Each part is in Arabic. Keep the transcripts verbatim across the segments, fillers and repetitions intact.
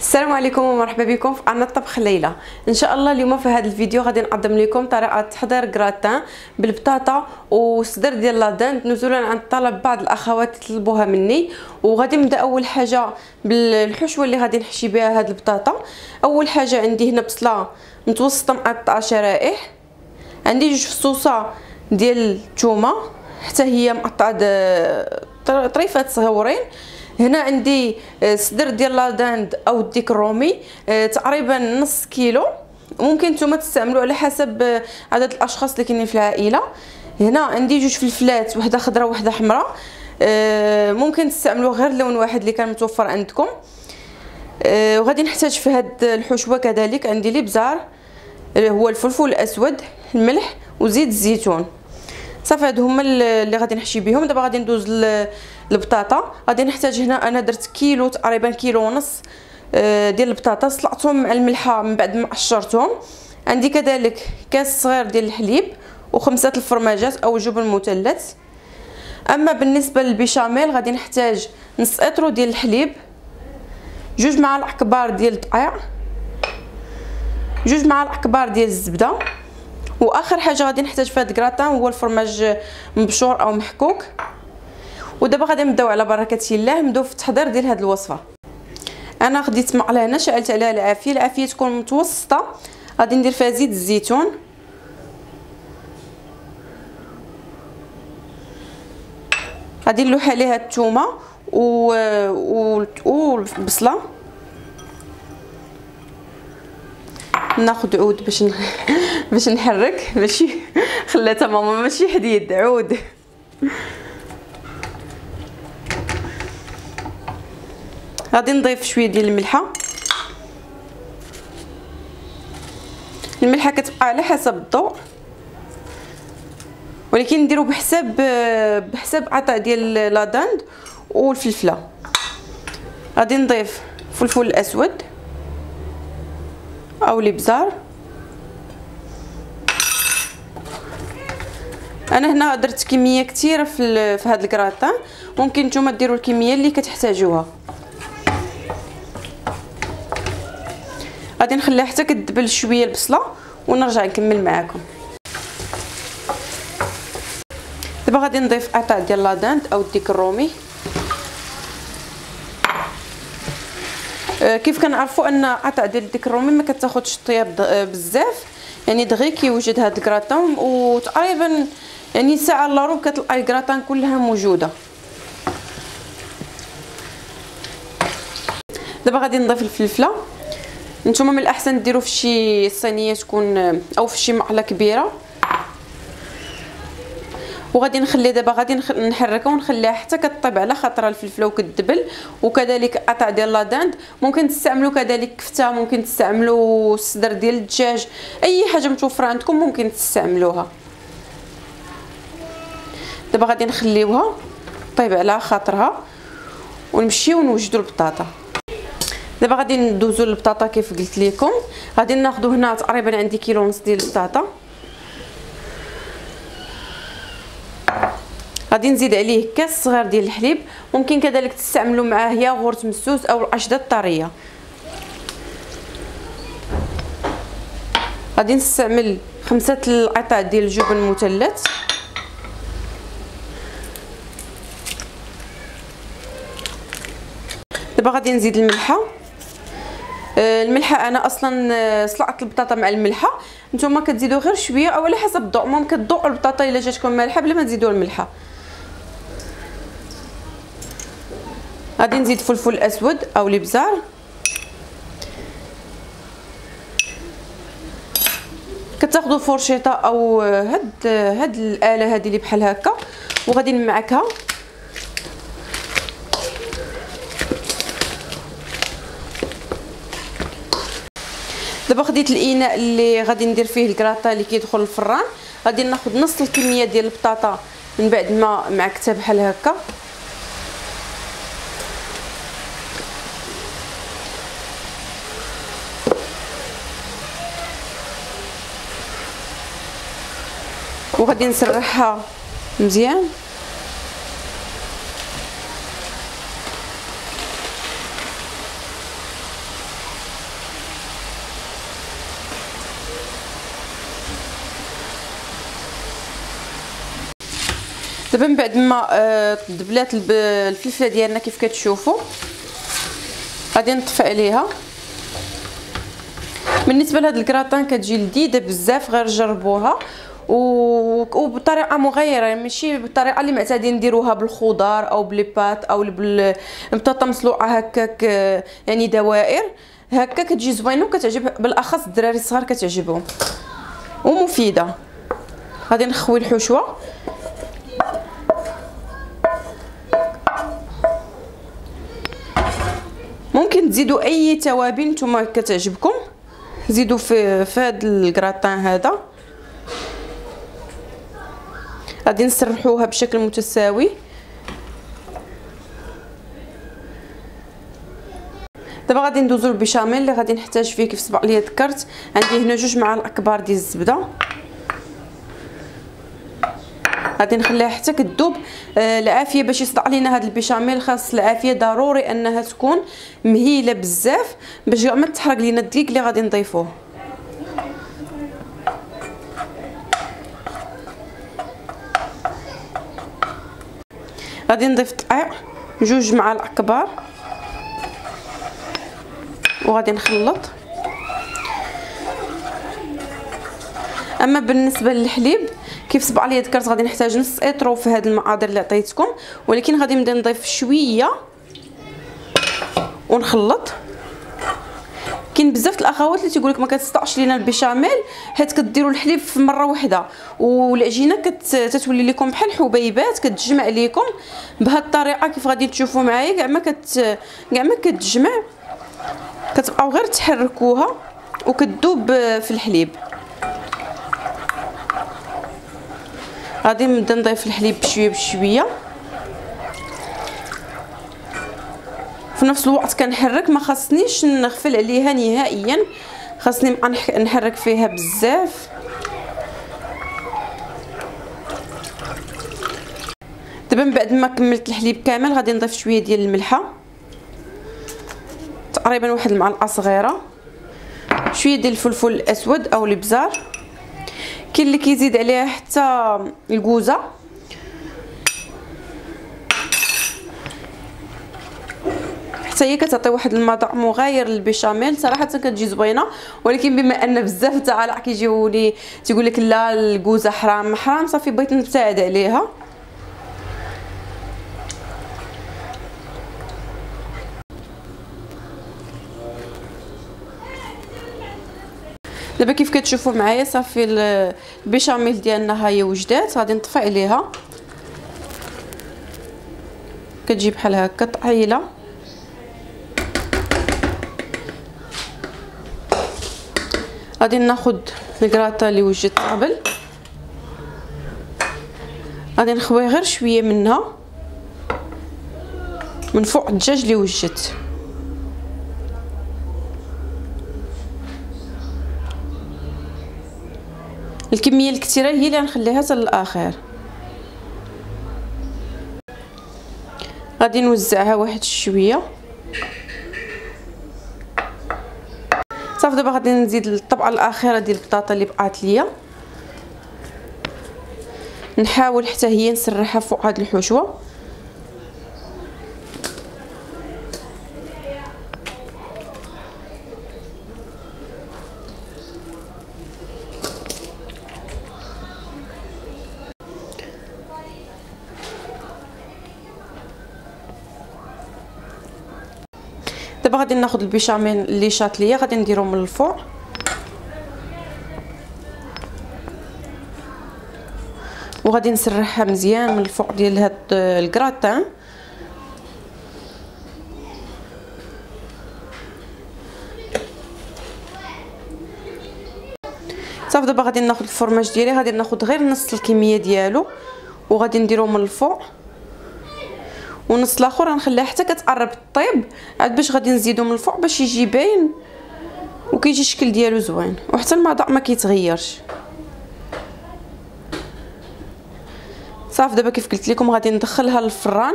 السلام عليكم ومرحبا بكم في قناه طبخ ليلى. ان شاء الله اليوم في هذا الفيديو غادي نقدم لكم طريقه تحضير غراتان بالبطاطا والصدر ديال لادند نزولا عند طلب بعض الاخوات طلبوها مني. وغادي نبدا اول حاجه بالحشوه اللي غادي نحشي بها هذه البطاطا. اول حاجه عندي هنا بصله متوسطه مقطعه شرائح، عندي جوج فصوصه ديال الثومه حتى هي مقطعه طريفات صغورين، هنا عندي صدر ديال لادند او الديك الرومي تقريبا نص كيلو، ممكن نتوما تستعملوا على حسب عدد الاشخاص اللي كاينين في العائله. هنا عندي جوج فلفلات، وحده خضراء وحده حمراء، ممكن تستعملوا غير لون واحد اللي كان متوفر عندكم. وغادي نحتاج في هاد الحشوه كذلك عندي الابزار اللي هو الفلفل الاسود، الملح وزيت الزيتون. صافي هادو هما اللي غادي نحشي بهم. دابا غادي ندوز البطاطا. غادي نحتاج هنا انا درت كيلو تقريبا كيلو ونص ديال البطاطا، سلقتهم مع الملحه من بعد ما قشرتهم. عندي كذلك كاس صغير ديال الحليب وخمسه الفرماجات او جبن مثلث. اما بالنسبه للبيشاميل غادي نحتاج نص اطرو ديال الحليب، جوج معالق كبار ديال الدقيق، جوج معالق كبار ديال الزبده، واخر حاجه غادي نحتاج في هاد الكراتان هو الفرماج مبشور او محكوك. ودابا غادي نبداو على بركه الله نبداو في التحضير ديال هاد الوصفه. انا خديت معلقه شعلت عليها العافيه، العافيه تكون متوسطه، غادي ندير فيها زيت الزيتون غادي نلوح عليها الثومه و والبصله، ناخذ عود باش ن... باش نحرك، ماشي خلاتها ماما ماشي حديد، عود. غادي نضيف شويه ديال الملحه، الملحه كتبقى على حسب الضوء ولكن نديرو بحساب بحساب عطاء ديال لادند والفلفله. غادي نضيف الفلفل الاسود او الابزار. انا هنا درت كميه كثيره في في هذا الكراتان، ممكن نتوما ديروا الكميه اللي كتحتاجوها. غادي نخليها حتى كتدبل شويه البصله ونرجع نكمل معاكم. دابا غادي نضيف قطع ديال لادند او الديك الرومي. كيف كنعرفوا ان قطع ديال الديك الرومي ما كتاخذش الطياب بزاف، يعني دغيا كيوجد هذا الكراتان، وتقريبا يعني ساعه الا ربع كتلقى الكراتان كلها موجوده. دابا غادي نضيف الفلفله. نتوما من الاحسن ديروا في شي صينيه تكون او في شي معلقه كبيره. وغادي نخلي دابا غادي نحركها ونخليها حتى كطيب على خاطر الفلفله وكتدبل. وكذلك قطع ديال لادند، ممكن تستعملوا كذلك كفته، ممكن تستعملوا الصدر ديال الدجاج، اي حاجه متوفره عندكم ممكن تستعملوها. دابا غادي نخليوها طيب على خاطرها ونمشيو ونوجدوا البطاطا. دابا غادي ندوزو للبطاطا كيف قلت لكم. غادي ناخذو هنا تقريبا عندي كيلو ونص ديال البطاطا، غادي نزيد عليه كاس صغير ديال الحليب، ممكن كذلك تستعملوا معاه ياغورت مسوس او القشده الطريه. غادي نستعمل خمسه القطع ديال الجبن مثلث، غادي نزيد الملحه. الملحه انا اصلا سلقت البطاطا مع الملحه، نتوما كتزيدوا غير شويه او على حسب الضوء، ممكن تضوء البطاطا الا جاتكم مالحه بلا ما تزيدوا الملحه. غادي نزيد فلفل اسود او الابزار، كتاخذوا فرشيطه او هاد هاد الاله هذه اللي بحال هكا، وغادي نمعكها. دابا خديت الاناء اللي غادي ندير فيه الكراطا اللي كيدخل الفران. غادي ناخذ نص الكميه ديال البطاطا من بعد ما معكتها بحال هكا. وغادي نسرحها مزيان. دابا من بعد ما دبلات الفلفله ديالنا كيف كتشوفوا غادي نطفي عليها. بالنسبه لهاد الكراتان كتجي لذيذه بزاف، غير جربوها وبطريقه مغيره، ماشي بالطريقه اللي معتادين نديروها بالخضار او بليبات او بالبطاطا مسلوقه هكاك، يعني دوائر هكا كتجي زوينه وكتعجب بالاخص الدراري الصغار كتعجبهم ومفيده. غادي نخوي الحشوه ممكن تزيدوا اي توابل نتوما كتعجبكم زيدوا في في هاد الكراتان هذا. غادي نسرحوها بشكل متساوي. دابا غادي ندوزو للبيشاميل اللي غادي نحتاج فيه كيف سبق لي ذكرت عندي هنا جوج معالق كبار ديال الزبده، غادي نخليها حتى كتذوب العافيه باش يصدع لينا هاد البيشاميل. خاص العافيه ضروري انها تكون مهيله بزاف باش ما تحرق لينا الدقيق اللي غادي نضيفوه. غادي نضيف دقيق جوج معالق كبار وغادي نخلط. اما بالنسبه للحليب كيف سبق لي ذكرت غادي نحتاج نص ايترو في هاد المقادير اللي عطيتكم، ولكن غادي نبدا نضيف شويه ونخلط. كاين بزاف الاخوات اللي تيقول لك ما كتسطعش لينا البيشاميل حيت كديروا الحليب في مره واحده والعجينه كتتولي لكم بحال حبيبات كتجمع ليكم بهاد الطريقه كيف غادي تشوفوا معايا. كاع ما كت كاع ما كتجمع كتبقاو غير تحركوها وكتذوب في الحليب. غادي نبدا نضيف الحليب بشويه بشويه في نفس الوقت كنحرك، ما خاصنيش نغفل عليها نهائيا، خاصني نبقى نحرك فيها بزاف. دابا من بعد ما كملت الحليب كامل غادي نضيف شويه ديال الملحه تقريبا واحد المعلقه صغيره، شويه ديال الفلفل الاسود او الابزار، كاين اللي كيزيد عليها حتى الكوزه. حتى هي كتعطي واحد المذاق مغاير للبيشاميل، صراحه كتجي زوينه. ولكن بما ان بزاف التعالق كيجيو لي تيقول لك لا الكوزه حرام حرام، صافي بغيت نبتعد عليها. دابا كيف كتشوفوا معايا صافي البيشاميل ديالنا هاهي وجدات. غادي نطفي عليها كتجي بحال هكا طحيله. غادي ناخذ الكراطه اللي وجدت قبل غادي نخوي غير شويه منها من فوق الدجاج اللي وجدت. الكميه الكثيره هي اللي غنخليها حتى للاخر. غادي نوزعها واحد شويه صافي. دابا غادي نزيد الطبقه الاخيره ديال البطاطا اللي بقات ليا، نحاول حتى هي نسرحها فوق هاد الحشوه. دابا غادي ناخذ البيشاميل اللي شات ليا غادي نديرو من الفوق. وغادي نسرحها مزيان من الفوق ديال هاد الكراتان. صافي دابا غادي ناخذ الفرماج ديالي غادي ناخذ غير نص الكميه ديالو وغادي نديرو من الفوق، ونص الاخر غنخليها حتى كتقرب الطيب عاد باش غادي نزيدو من الفوق باش يجي باين وكيجي الشكل ديالو زوين وحتى المذاق ما كيتغيرش. صافي دابا كيف قلت لكم غادي ندخلها للفران.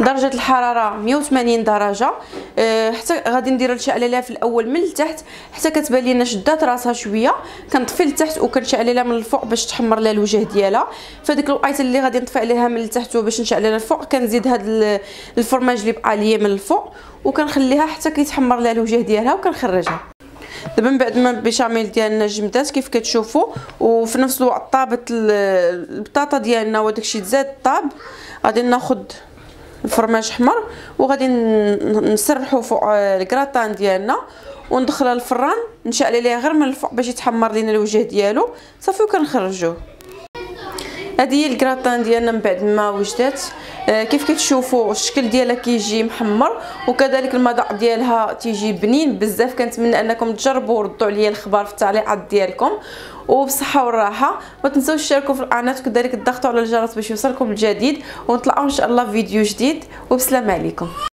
درجه الحراره مية وثمانين درجه. أه حتى غادي ندير الشعلله في الاول من التحت حتى كتبان لينا شدات راسها شويه، كنطفي لتحت وكنشعللها من الفوق باش تحمر لها الوجه ديالها. فديك الوقيته اللي غادي نطفي عليها من التحت وباش نشعللها الفوق كنزيد هذا الفرماج اللي بقى ليا من الفوق وكنخليها حتى كيتحمر لها الوجه ديالها وكنخرجها. دابا من بعد ما البيشاميل ديالنا جمدات كيف كتشوفوا، وفي نفس الوقت طابت البطاطا ديالنا وداكشي تزاد طاب، غادي ناخذ الفرماج حمر وغادي نسرحو فوق الكراتان ديالنا وندخلها الفران نشعل عليها غير من الفوق باش يتحمر لينا الوجه ديالو صافي وكنخرجوه. هذه هي الكراتان ديالنا من بعد ما وجدات. آه كيف كتشوفوا الشكل ديالها كيجي محمر وكذلك المذاق ديالها تيجي بنين بزاف. كنتمنى انكم تجربوا وردوا عليا الخبر في التعليقات ديالكم، وبصحه والراحه ما تنساوش تشاركوا في القناه وكذلك تضغطوا على الجرس باش يوصلكم الجديد، ونتلاقاو ان شاء الله في فيديو جديد وبسلام عليكم.